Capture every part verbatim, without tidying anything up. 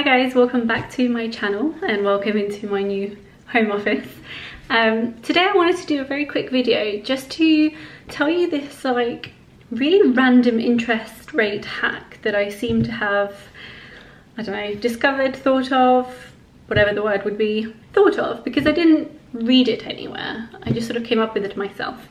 Hi guys, welcome back to my channel and welcome into my new home office. Um, today I wanted to do a very quick video just to tell you this like really random interest rate hack that I seem to have, I don't know, discovered, thought of, whatever the word would be, thought of, because I didn't read it anywhere. I just sort of came up with it myself.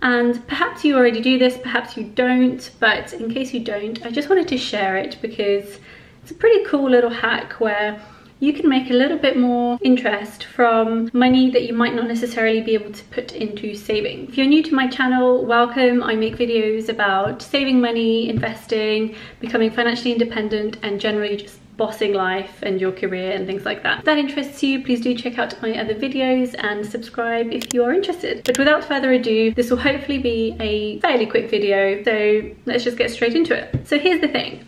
And perhaps you already do this, perhaps you don't, but in case you don't, I just wanted to share it because it's a pretty cool little hack where you can make a little bit more interest from money that you might not necessarily be able to put into saving. If you're new to my channel, welcome. I make videos about saving money, investing, becoming financially independent, and generally just bossing life and your career and things like that. If that interests you, please do check out my other videos and subscribe if you are interested. But without further ado, this will hopefully be a fairly quick video, so let's just get straight into it. So here's the thing.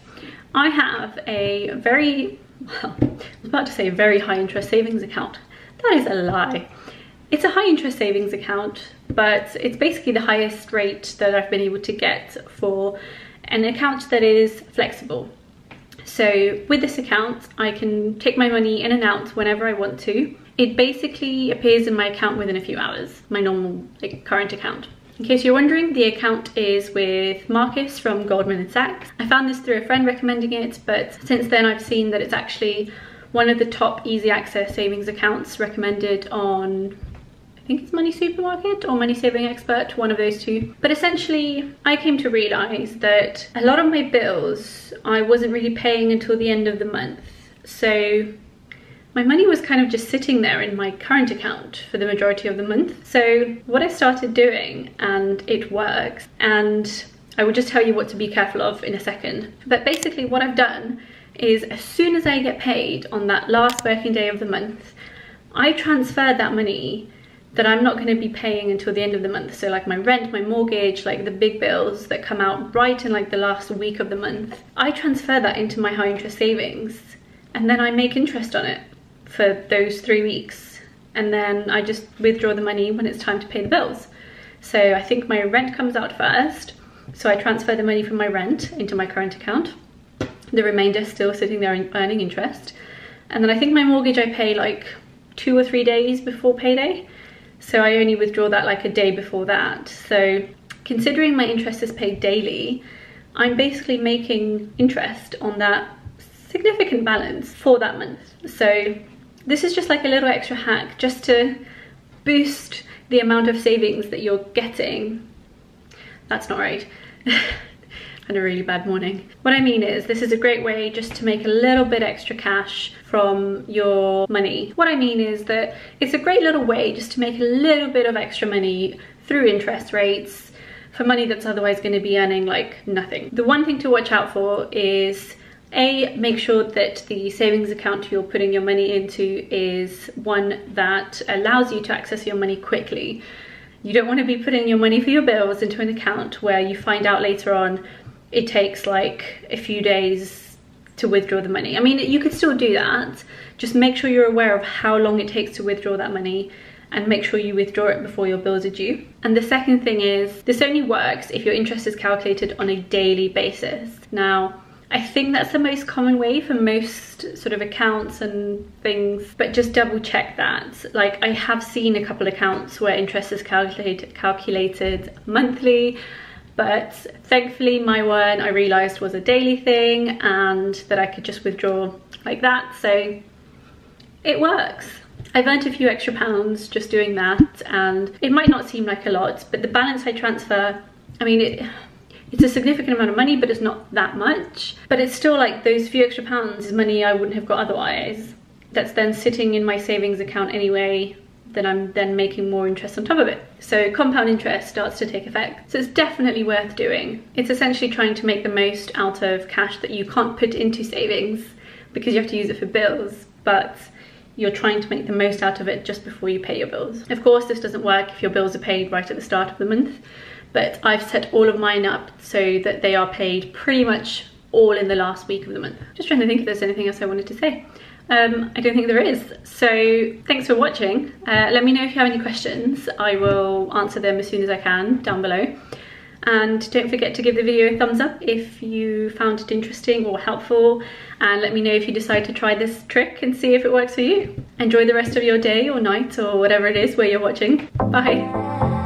I have a very, well, I was about to say very high interest savings account. That is a lie. It's a high interest savings account, but it's basically the highest rate that I've been able to get for an account that is flexible. So with this account, I can take my money in and out whenever I want to. It basically appears in my account within a few hours, my normal like, current account. In case you're wondering, the account is with Marcus from Goldman Sachs. I found this through a friend recommending it, but since then I've seen that it's actually one of the top easy access savings accounts recommended on, I think it's Money Supermarket or Money Saving Expert, one of those two. But essentially, I came to realize that a lot of my bills, I wasn't really paying until the end of the month. So my money was kind of just sitting there in my current account for the majority of the month. So what I started doing, and it works, and I will just tell you what to be careful of in a second. But basically what I've done is as soon as I get paid on that last working day of the month, I transfer that money that I'm not going to be paying until the end of the month. So like my rent, my mortgage, like the big bills that come out right in like the last week of the month, I transfer that into my high interest savings and then I make interest on it for those three weeks and then I just withdraw the money when it's time to pay the bills. So I think my rent comes out first, so I transfer the money from my rent into my current account, the remainder still sitting there earning interest, and then I think my mortgage I pay like two or three days before payday, so I only withdraw that like a day before that. So considering my interest is paid daily, I'm basically making interest on that significant balance for that month. So this is just like a little extra hack just to boost the amount of savings that you're getting. That's not right. And a really bad morning. What I mean is this is a great way just to make a little bit extra cash from your money. What I mean is that it's a great little way just to make a little bit of extra money through interest rates for money that's otherwise going to be earning like nothing. The one thing to watch out for is A, make sure that the savings account you're putting your money into is one that allows you to access your money quickly. You don't want to be putting your money for your bills into an account where you find out later on it takes like a few days to withdraw the money. I mean, you could still do that. Just make sure you're aware of how long it takes to withdraw that money and make sure you withdraw it before your bills are due. And the second thing is this only works if your interest is calculated on a daily basis. Now, I think that's the most common way for most sort of accounts and things, but just double check that. Like I have seen a couple accounts where interest is calculated calculated monthly, but thankfully my one I realized was a daily thing and that I could just withdraw like that, so it works. I've earned a few extra pounds just doing that, and it might not seem like a lot, but the balance I transfer, I mean it It's a significant amount of money, but it's not that much. But it's still like those few extra pounds is money I wouldn't have got otherwise. That's then sitting in my savings account anyway, that I'm then making more interest on top of it. So compound interest starts to take effect. So it's definitely worth doing. It's essentially trying to make the most out of cash that you can't put into savings because you have to use it for bills, but you're trying to make the most out of it just before you pay your bills. Of course, this doesn't work if your bills are paid right at the start of the month, but I've set all of mine up so that they are paid pretty much all in the last week of the month. Just trying to think if there's anything else I wanted to say. Um, I don't think there is. So thanks for watching. Uh, let me know if you have any questions. I will answer them as soon as I can down below. And don't forget to give the video a thumbs up if you found it interesting or helpful, and let me know if you decide to try this trick and see if it works for you. Enjoy the rest of your day or night or whatever it is where you're watching. Bye.